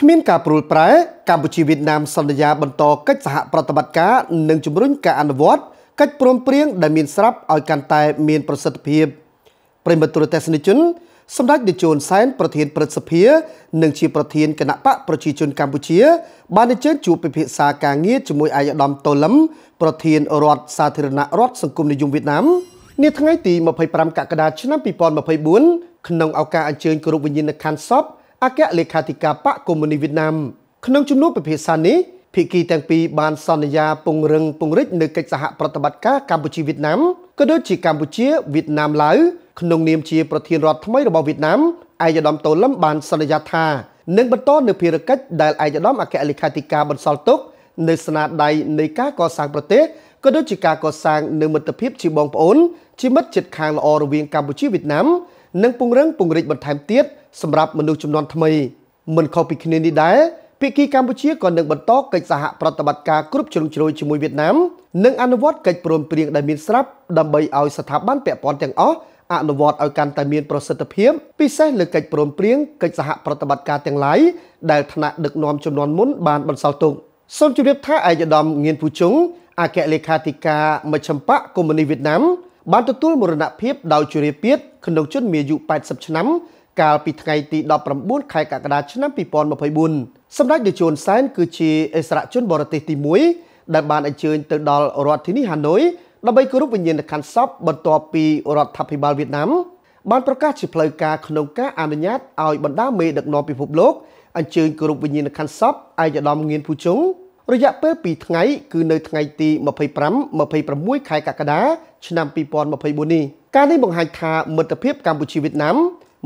ขมิ้นกาปลุกปลายกัมพูชีเวียดนามสัญญาบรรทอกัจหะประตบัติกาหนึ่งจุดรุ่นการอนุวัตกัจปรมเปรียงได้มีสรับเอาการตายมีประสิทธิภาพเป็นบรรทุนเทศนิจุนสำนักดิจวนไซน์ประเทศประสิทธิภาพหนึ่งชีประเทศคณะปะประชีชนกัมพูชีบ้านในเชิงจูปปิศาการเงียจมวยอายดอมโตล้ำประเทศอรรถสาธารณรัฐสังคมในยุคเวียดนามเนี่ยทั้งไงตีมาเผยปรามกากระดาษชนะปีปอนมาเผยบุญขนมเอาการอัญเชิญกรุบวิญญาณคันซอบอาแกเลขาธิการพรรคคอมมิวนิสต์เวียดนามขนมจุนนุปเพศานิพิกีแตงปีบานสัญญาปงเริงปงฤทธิ์ในกิจสหประตบัติกากัมพูชีเวียดนามก็โดยจีกัมพูชีเวียดนามหลายขนมเนียมชีประเทศรัฐทั้งไม่ระบอบเวียดนามไอยดอมโตล้ำบานสัญญาธาหนึ่งบรรทอนในพิรกัดได้ไอยดอมอาแกเลขาธิการบรรสอลตุกในสนาใดในกาก่อสร้างประเทศก็โดยจีการก่อสร้างในมัตพิบชีบองปอนชีมัดจิตคางละอระเวียงกัมพูชีเวียดนามหนึ่งปงเริงปงฤทธิ์บรรทายเตี้ยสำหรับมนุษย์จำนวนทำไมมันเข้าไปคะแนนดีได้พิกีกัมพูชีก่อนหนึ่งบรรทอกกิจสหประตบัติการกรุ๊ปชลุงชลวยชมวยเวียดนามหนึ่งอนุวัตกิจปรมเปรียงได้มีสรับดำใบเอาสถาบันแปะปอนอย่างอ๋ออนุวัตเอาการแต่มีประสิทธิภาพพิเศษเลยกิจปรมเปรียงกิจสหประตบัติการอย่างหลายได้ถนัดดึกนอมจำนวนมุนบานบรรเสาตุงส่วนจุดเด็ดท้ายอายดอมเงียนผู้ชงอาแกเลขาธิการมาชมปะกมณีเวียดนามบานตัวมรณะเพียบดาวจุเรียเพียบขนมชุนมีอยู่80ชนการปิดไงตีดอกประมุ่นไข่กากระดาษชนะปีปอนมาเผยบุญสำนักเดือดชนไซน์คือชีเอสระชนบรติติมุยดับบานอันเชิญเติร์ดอลรอดที่นี่ฮานอยดับใบกรุ๊ปวิญญาณคันซับบรรทอปีรอดทัพพิบาลเวียดนามบานประกาศชิพลอยกาขนมกาอนุญาตเอาบรรดาเมย์ดักนอปีภพโลกอันเชิญกรุ๊ปวิญญาณคันซับไอจะดอมเงินผู้ชงระยะเปิดปีไงคือเนยไงตีมาเผยพรำมาเผยประมุ่ยไข่กากระดาษชนะปีปอนมาเผยบุญนี่การได้บ่งหายทาเมื่อตะเพียบกัมพูชีเวียดนาม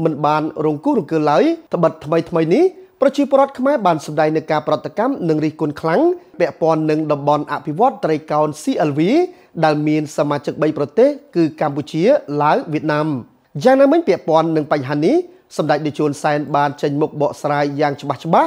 มันบานรงกู้รงเกินไหลตบัดทำไมนี้ประชีพรัฐขมายบานสุดใดในการปฏิกรรมหนึ่งรีกุลครั้งแปะปอนหนึ่งดับบอลอภิวัตไตรกาวน์ซีอัลวีดัลมีนสมาชิกใบประเทศคือกัมพูชีลาวเวียดนามอย่างนั้นเหมือนแปะปอนหนึ่งปัญหานี้สำหรับดิจวนไซน์บานเชนมกเบาะสลายอย่างฉบับ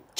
ช